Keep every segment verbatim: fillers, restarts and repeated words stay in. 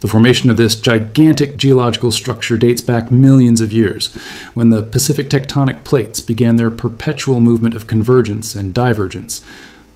The formation of this gigantic geological structure dates back millions of years, when the Pacific tectonic plates began their perpetual movement of convergence and divergence.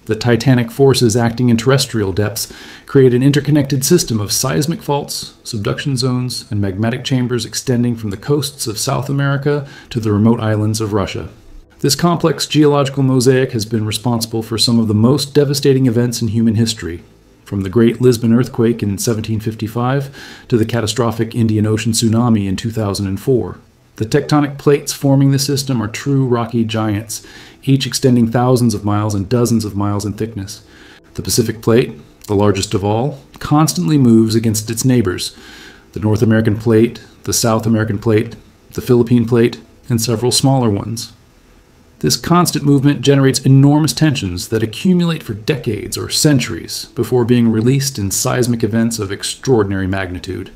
The titanic forces acting in terrestrial depths create an interconnected system of seismic faults, subduction zones, and magmatic chambers extending from the coasts of South America to the remote islands of Russia. This complex geological mosaic has been responsible for some of the most devastating events in human history, from the Great Lisbon Earthquake in seventeen fifty-five to the catastrophic Indian Ocean tsunami in two thousand four. The tectonic plates forming the system are true rocky giants, each extending thousands of miles and dozens of miles in thickness. The Pacific Plate, the largest of all, constantly moves against its neighbors: the North American Plate, the South American Plate, the Philippine Plate, and several smaller ones. This constant movement generates enormous tensions that accumulate for decades or centuries before being released in seismic events of extraordinary magnitude.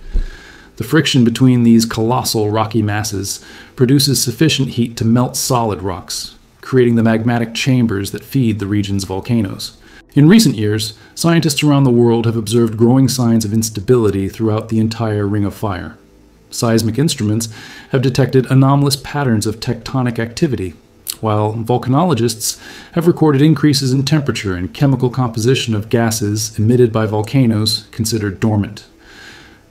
The friction between these colossal rocky masses produces sufficient heat to melt solid rocks, creating the magmatic chambers that feed the region's volcanoes. In recent years, scientists around the world have observed growing signs of instability throughout the entire Ring of Fire. Seismic instruments have detected anomalous patterns of tectonic activity, while volcanologists have recorded increases in temperature and chemical composition of gases emitted by volcanoes considered dormant.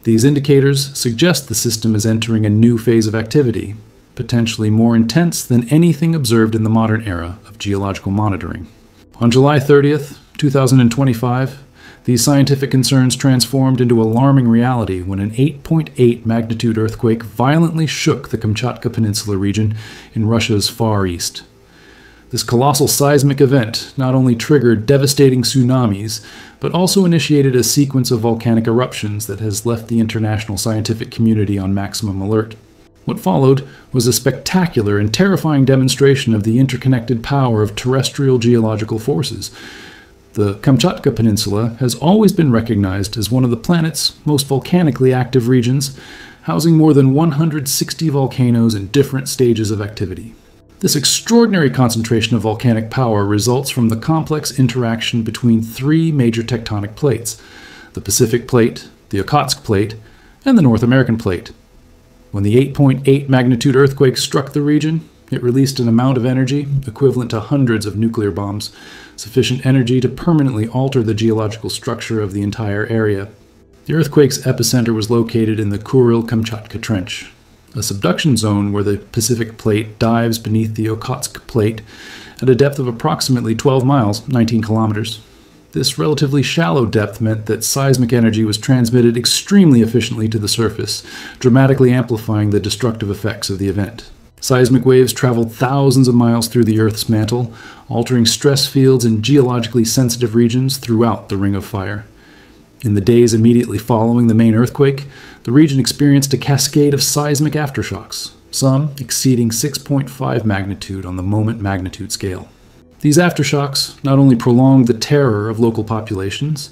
These indicators suggest the system is entering a new phase of activity, potentially more intense than anything observed in the modern era of geological monitoring. On July thirtieth, two thousand twenty-five, these scientific concerns transformed into alarming reality when an eight point eight magnitude earthquake violently shook the Kamchatka Peninsula region in Russia's far east. This colossal seismic event not only triggered devastating tsunamis, but also initiated a sequence of volcanic eruptions that has left the international scientific community on maximum alert. What followed was a spectacular and terrifying demonstration of the interconnected power of terrestrial geological forces. The Kamchatka Peninsula has always been recognized as one of the planet's most volcanically active regions, housing more than one hundred sixty volcanoes in different stages of activity. This extraordinary concentration of volcanic power results from the complex interaction between three major tectonic plates: the Pacific Plate, the Okhotsk Plate, and the North American Plate. When the eight point eight magnitude earthquake struck the region, it released an amount of energy equivalent to hundreds of nuclear bombs, sufficient energy to permanently alter the geological structure of the entire area. The earthquake's epicenter was located in the Kuril-Kamchatka Trench, a subduction zone where the Pacific Plate dives beneath the Okhotsk Plate at a depth of approximately twelve miles, nineteen kilometers. This relatively shallow depth meant that seismic energy was transmitted extremely efficiently to the surface, dramatically amplifying the destructive effects of the event. Seismic waves traveled thousands of miles through the Earth's mantle, altering stress fields in geologically sensitive regions throughout the Ring of Fire. In the days immediately following the main earthquake, the region experienced a cascade of seismic aftershocks, some exceeding six point five magnitude on the moment magnitude scale. These aftershocks not only prolonged the terror of local populations,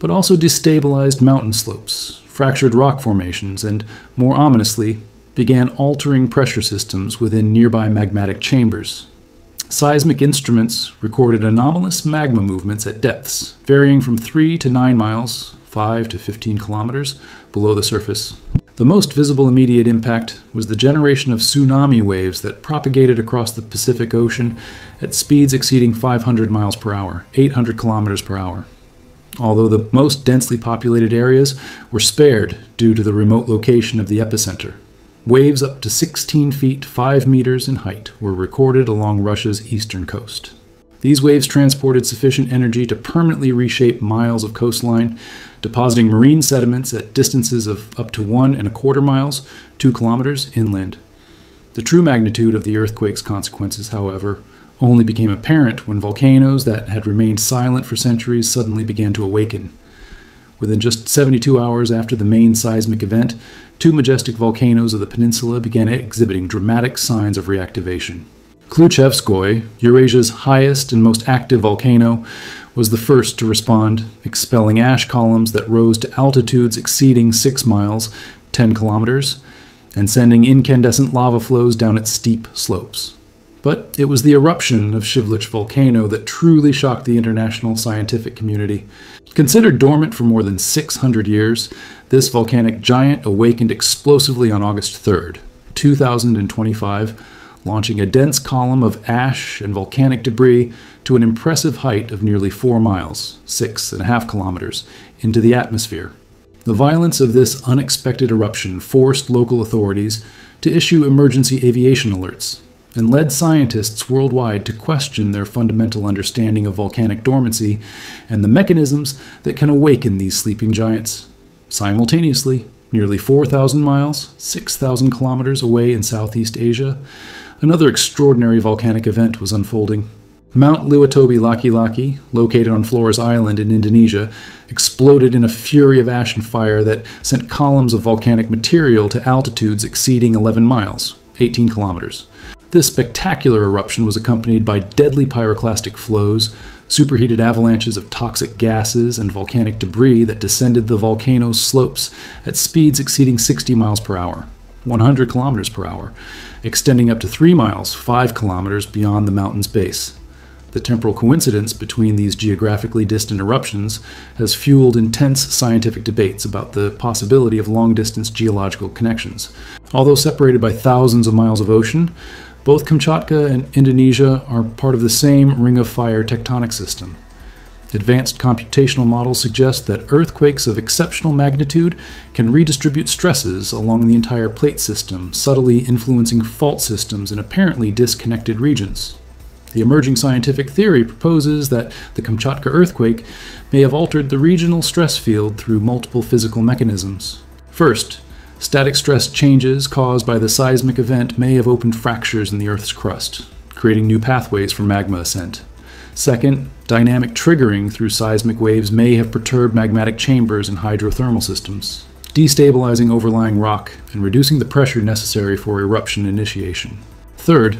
but also destabilized mountain slopes, fractured rock formations, and, more ominously, began altering pressure systems within nearby magmatic chambers. Seismic instruments recorded anomalous magma movements at depths varying from three to nine miles, five to fifteen kilometers, below the surface. The most visible immediate impact was the generation of tsunami waves that propagated across the Pacific Ocean at speeds exceeding five hundred miles per hour, eight hundred kilometers per hour. Although the most densely populated areas were spared due to the remote location of the epicenter, waves up to sixteen feet, five meters in height were recorded along Russia's eastern coast. These waves transported sufficient energy to permanently reshape miles of coastline, depositing marine sediments at distances of up to one and a quarter miles, two kilometers inland. The true magnitude of the earthquake's consequences, however, only became apparent when volcanoes that had remained silent for centuries suddenly began to awaken. Within just seventy-two hours after the main seismic event, two majestic volcanoes of the peninsula began exhibiting dramatic signs of reactivation. Klyuchevskoy, Eurasia's highest and most active volcano, was the first to respond, expelling ash columns that rose to altitudes exceeding six miles, ten kilometers, and sending incandescent lava flows down its steep slopes. But it was the eruption of Shiveluch volcano that truly shocked the international scientific community. Considered dormant for more than six hundred years, this volcanic giant awakened explosively on August third, two thousand twenty-five, launching a dense column of ash and volcanic debris to an impressive height of nearly four miles, six and a half kilometers, into the atmosphere. The violence of this unexpected eruption forced local authorities to issue emergency aviation alerts, and led scientists worldwide to question their fundamental understanding of volcanic dormancy and the mechanisms that can awaken these sleeping giants. Simultaneously, nearly four thousand miles, six thousand kilometers away in Southeast Asia, another extraordinary volcanic event was unfolding. Mount Lewotobi Laki Laki, located on Flores Island in Indonesia, exploded in a fury of ash and fire that sent columns of volcanic material to altitudes exceeding eleven miles, eighteen kilometers. This spectacular eruption was accompanied by deadly pyroclastic flows, superheated avalanches of toxic gases, and volcanic debris that descended the volcano's slopes at speeds exceeding sixty miles per hour, one hundred kilometers per hour, extending up to three miles, five kilometers beyond the mountain's base. The temporal coincidence between these geographically distant eruptions has fueled intense scientific debates about the possibility of long-distance geological connections. Although separated by thousands of miles of ocean, both Kamchatka and Indonesia are part of the same Ring of Fire tectonic system. Advanced computational models suggest that earthquakes of exceptional magnitude can redistribute stresses along the entire plate system, subtly influencing fault systems in apparently disconnected regions. The emerging scientific theory proposes that the Kamchatka earthquake may have altered the regional stress field through multiple physical mechanisms. First, static stress changes caused by the seismic event may have opened fractures in the Earth's crust, creating new pathways for magma ascent. Second, dynamic triggering through seismic waves may have perturbed magmatic chambers and hydrothermal systems, destabilizing overlying rock and reducing the pressure necessary for eruption initiation. Third,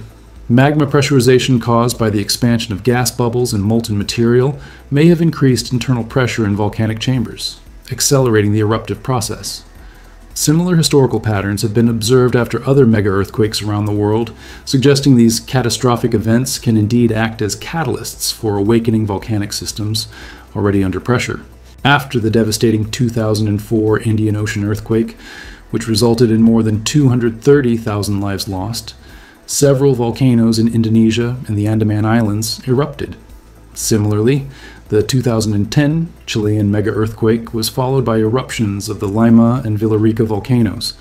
magma pressurization caused by the expansion of gas bubbles and molten material may have increased internal pressure in volcanic chambers, accelerating the eruptive process. Similar historical patterns have been observed after other mega-earthquakes around the world, suggesting these catastrophic events can indeed act as catalysts for awakening volcanic systems already under pressure. After the devastating two thousand four Indian Ocean earthquake, which resulted in more than two hundred thirty thousand lives lost, several volcanoes in Indonesia and the Andaman Islands erupted. Similarly, the two thousand ten Chilean mega-earthquake was followed by eruptions of the Lima and Villarica volcanoes,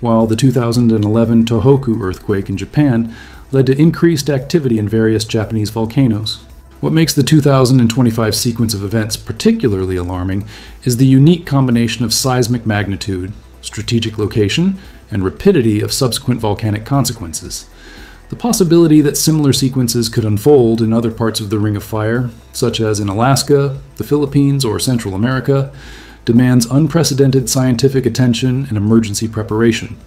while the two thousand eleven Tohoku earthquake in Japan led to increased activity in various Japanese volcanoes. What makes the two thousand twenty-five sequence of events particularly alarming is the unique combination of seismic magnitude, strategic location, and rapidity of subsequent volcanic consequences. The possibility that similar sequences could unfold in other parts of the Ring of Fire, such as in Alaska, the Philippines, or Central America, demands unprecedented scientific attention and emergency preparation.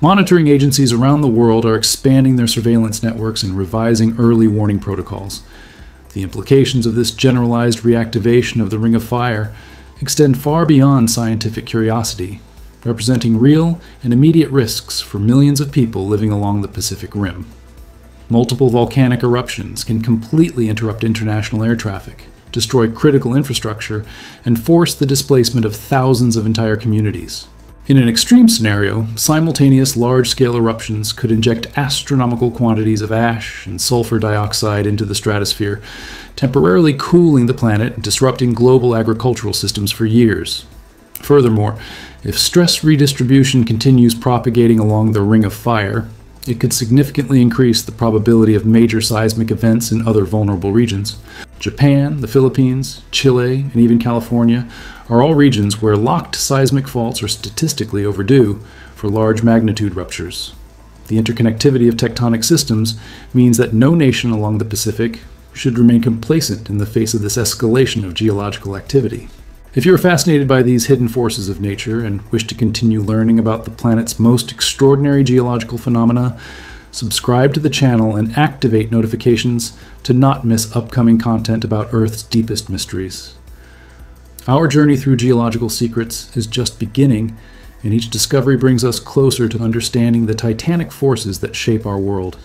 Monitoring agencies around the world are expanding their surveillance networks and revising early warning protocols. The implications of this generalized reactivation of the Ring of Fire extend far beyond scientific curiosity, representing real and immediate risks for millions of people living along the Pacific Rim. Multiple volcanic eruptions can completely interrupt international air traffic, destroy critical infrastructure, and force the displacement of thousands of entire communities. In an extreme scenario, simultaneous large-scale eruptions could inject astronomical quantities of ash and sulfur dioxide into the stratosphere, temporarily cooling the planet and disrupting global agricultural systems for years. Furthermore, if stress redistribution continues propagating along the Ring of Fire, it could significantly increase the probability of major seismic events in other vulnerable regions. Japan, the Philippines, Chile, and even California are all regions where locked seismic faults are statistically overdue for large magnitude ruptures. The interconnectivity of tectonic systems means that no nation along the Pacific should remain complacent in the face of this escalation of geological activity. If you're fascinated by these hidden forces of nature and wish to continue learning about the planet's most extraordinary geological phenomena, subscribe to the channel and activate notifications to not miss upcoming content about Earth's deepest mysteries. Our journey through geological secrets is just beginning, and each discovery brings us closer to understanding the titanic forces that shape our world.